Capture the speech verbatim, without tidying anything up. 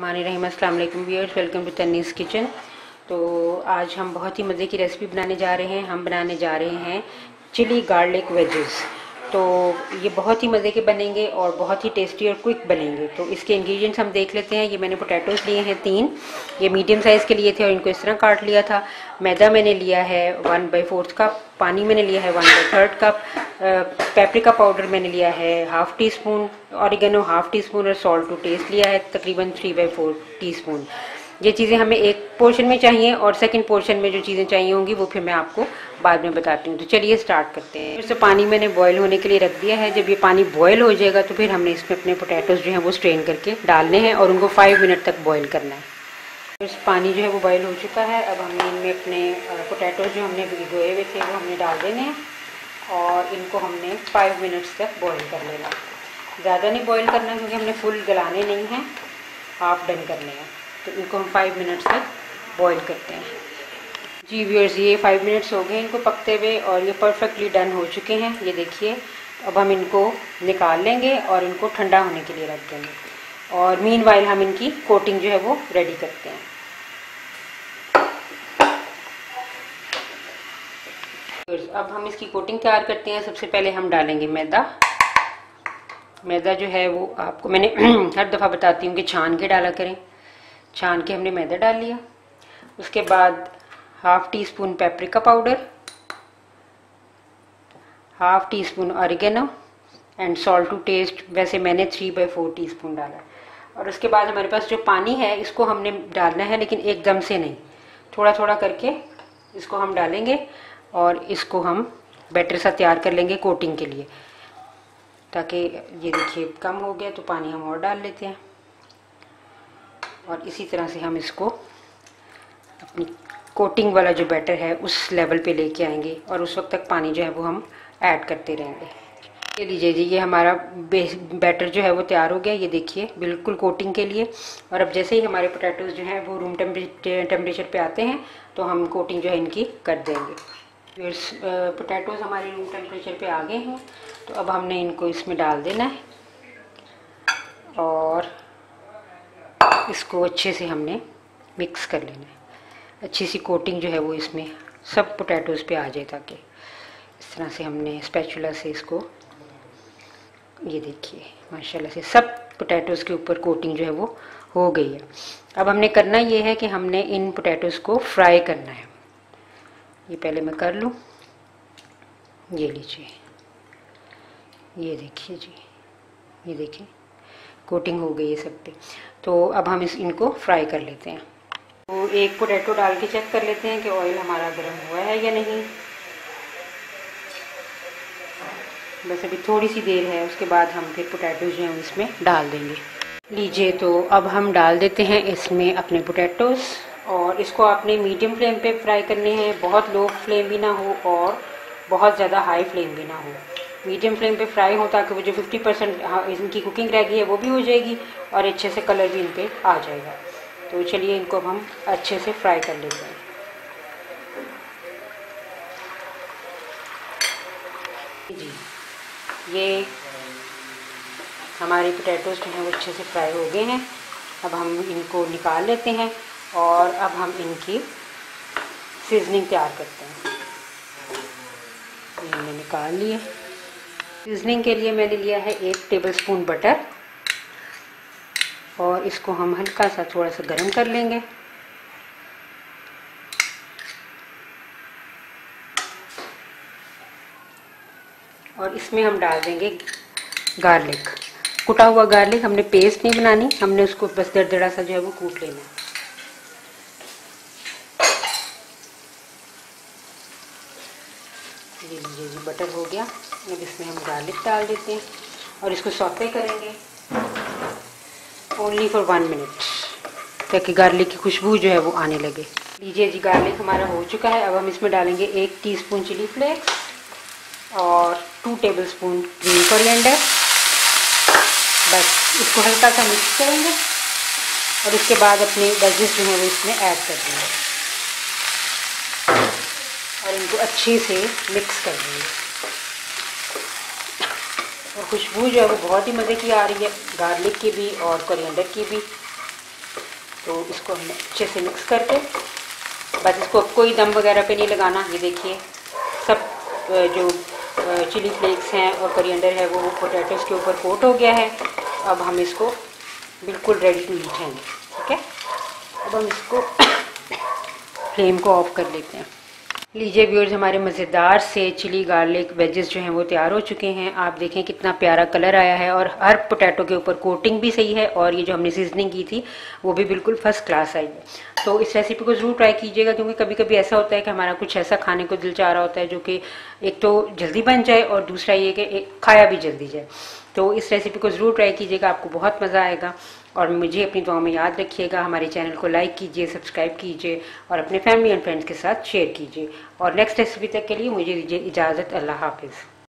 रहीम अस्सलाम वालेकुम viewers, welcome to Tanni's kitchen. तो आज हम बहुत ही मज़े की रेसिपी बनाने जा रहे हैं। हम बनाने जा रहे हैं चिली गार्लिक वेजेस। तो ये बहुत ही मज़े के बनेंगे और बहुत ही टेस्टी और क्विक बनेंगे। तो इसके इंग्रेडिएंट्स हम देख लेते हैं। ये मैंने पोटैटोस लिए हैं तीन, ये मीडियम साइज़ के लिए थे और इनको इस तरह काट लिया था। मैदा मैंने लिया है वन बाई फोर्थ कप, पानी मैंने लिया है one by third cup, paprika powder मैंने लिया है half teaspoon, oregano half teaspoon और सॉल्ट टू टेस्ट लिया है तकरीबन three by four teaspoon. ये चीज़ें हमें एक पोर्शन में चाहिए और सेकंड पोर्शन में जो चीज़ें चाहिए होंगी वो फिर मैं आपको बाद में बताती हूँ। तो चलिए स्टार्ट करते हैं। फिर से पानी मैंने बॉयल होने के लिए रख दिया है। जब ये पानी बॉयल हो जाएगा तो फिर हमने इसमें अपने पोटैटोज़ जो हैं वो स्ट्रेन करके डालने हैं और उनको फाइव मिनट तक बॉयल करना है। इस पानी जो है वो बॉयल हो चुका है। अब हमने इनमें अपने पोटैटोज़ जो हमने भिगोए हुए थे वो हमने डाल देने हैं और इनको हमने फाइव मिनट्स तक बॉयल कर लेना। ज़्यादा नहीं बॉयल करना क्योंकि हमने फुल गलाने नहीं हैं, हाफ डन करने हैं। तो इनको हम फाइव मिनट्स तक बॉईल करते हैं। जी व्यूअर्स, ये फाइव मिनट्स हो गए इनको पकते हुए और ये परफेक्टली डन हो चुके हैं। ये देखिए, अब हम इनको निकाल लेंगे और इनको ठंडा होने के लिए रख देंगे और मीनवाइल हम इनकी कोटिंग जो है वो रेडी करते हैं। अब हम इसकी कोटिंग तैयार करते हैं। सबसे पहले हम डालेंगे मैदा। मैदा जो है वो आपको मैंने हर दफ़ा बताती हूँ कि छान के डाला करें। छान के हमने मैदा डाल लिया। उसके बाद half teaspoon paprika powder, half teaspoon oregano and salt to taste. वैसे मैंने three by four teaspoon डाला। और उसके बाद हमारे पास जो पानी है इसको हमने डालना है, लेकिन एकदम से नहीं, थोड़ा थोड़ा करके इसको हम डालेंगे और इसको हम बैटर सा तैयार कर लेंगे कोटिंग के लिए। ताकि ये देखिए कम हो गया तो पानी हम और डाल लेते हैं और इसी तरह से हम इसको अपनी कोटिंग वाला जो बैटर है उस लेवल पे लेके आएंगे और उस वक्त तक पानी जो है वो हम ऐड करते रहेंगे। ये लीजिए जी, ये हमारा बेस बैटर जो है वो तैयार हो गया। ये देखिए बिल्कुल कोटिंग के लिए। और अब जैसे ही हमारे पोटैटोज़ जो हैं वो रूम टेम्परेचर पे आते हैं तो हम कोटिंग जो है इनकी कर देंगे। पोटैटोज़ हमारे रूम टेम्परेचर पर आ गए हैं। तो अब हमने इनको इसमें डाल देना है और इसको अच्छे से हमने मिक्स कर लेना है। अच्छी सी कोटिंग जो है वो इसमें सब पोटैटोज़ पे आ जाए, ताकि इस तरह से हमने स्पैचुला से इसको, ये देखिए माशाल्लाह से सब पोटैटोज़ के ऊपर कोटिंग जो है वो हो गई है। अब हमने करना ये है कि हमने इन पोटैटोज़ को फ्राई करना है। ये पहले मैं कर लूँ। ये लीजिए, ये देखिए जी, ये देखिए कोटिंग हो गई है सब पे। तो अब हम इस इनको फ्राई कर लेते हैं। तो एक पोटैटो डाल के चेक कर लेते हैं कि ऑयल हमारा गर्म हुआ है या नहीं। बस अभी थोड़ी सी देर है, उसके बाद हम फिर पोटैटो जो हैं इसमें डाल देंगे। लीजिए, तो अब हम डाल देते हैं इसमें अपने पोटैटोज़ और इसको आपने मीडियम फ्लेम पे फ्राई करने हैं। बहुत लो फ्लेम भी ना हो और बहुत ज़्यादा हाई फ्लेम भी ना हो, मीडियम फ्लेम पे फ्राई हो, ताकि वो जो फिफ्टी परसेंट इनकी कुकिंग रह गई है वो भी हो जाएगी और अच्छे से कलर भी इन पे आ जाएगा। तो चलिए इनको अब हम अच्छे से फ्राई कर लेते हैं। जी, ये हमारे पोटैटोज़ जो हैं वो अच्छे से फ्राई हो गए हैं। अब हम इनको निकाल लेते हैं और अब हम इनकी सीजनिंग तैयार करते हैं। इन्हें निकाल लिए। सीजनिंग के लिए मैंने लिया है एक टेबलस्पून बटर और इसको हम हल्का सा थोड़ा सा गर्म कर लेंगे। और इसमें हम डाल देंगे गार्लिक, कुटा हुआ गार्लिक। हमने पेस्ट नहीं बनानी, हमने उसको बस दरदरा सा जो है वो कूट लेना है। ये लीजिए जी, बटर हो गया। अब इसमें हम गार्लिक डाल देते हैं और इसको सौते करेंगे ओनली फॉर वन मिनट, ताकि गार्लिक की खुशबू जो है वो आने लगे। लीजिए जी, गार्लिक हमारा हो चुका है। अब हम इसमें डालेंगे एक टीस्पून चिली फ्लेक्स और टू टेबलस्पून ग्रीन कोरिएंडर। बस इसको हल्का सा मिक्स करेंगे और उसके बाद अपने वेजेस जो है वो इसमें ऐड कर देंगे और इनको अच्छे से मिक्स कर देंगे। और खुशबू जो है वो बहुत ही मज़े की आ रही है, गार्लिक की भी और कोरिएंडर की भी। तो इसको हम अच्छे से मिक्स करके बस इसको कोई दम वगैरह पे नहीं लगाना। ये देखिए सब जो चिली फ्लेक्स हैं और करियंडर है वो पोटैटोज़ के ऊपर कोट हो गया है। अब हम इसको बिल्कुल रेडी टू ईट हैं, ठीक है। अब हम इसको फ्लेम को ऑफ कर लेते हैं। लीजिए व्यूअर्स, हमारे मज़ेदार से चिली गार्लिक वेजेस जो हैं वो तैयार हो चुके हैं। आप देखें कितना प्यारा कलर आया है और हर पोटैटो के ऊपर कोटिंग भी सही है और ये जो हमने सीजनिंग की थी वो भी बिल्कुल फर्स्ट क्लास आई है। तो इस रेसिपी को ज़रूर ट्राई कीजिएगा, क्योंकि कभी कभी ऐसा होता है कि हमारा कुछ ऐसा खाने को दिल चाह रहा होता है जो कि एक तो जल्दी बन जाए और दूसरा ये कि खाया भी जल्दी जाए। तो इस रेसिपी को ज़रूर ट्राई कीजिएगा, आपको बहुत मज़ा आएगा। और मुझे अपनी दुआ में याद रखिएगा। हमारे चैनल को लाइक कीजिए, सब्सक्राइब कीजिए और अपने फैमिली एंड फ्रेंड्स के साथ शेयर कीजिए। और नेक्स्ट रेसिपी तक के लिए मुझे दीजिए इजाज़त। अल्लाह हाफिज़।